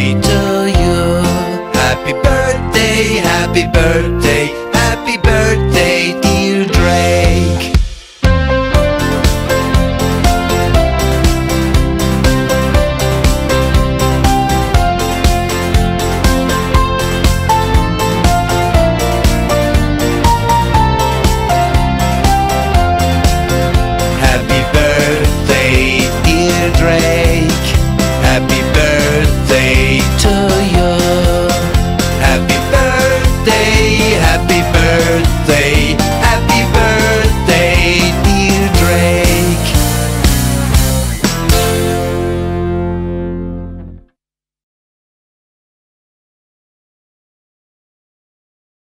birthday to you. Happy birthday, happy birthday.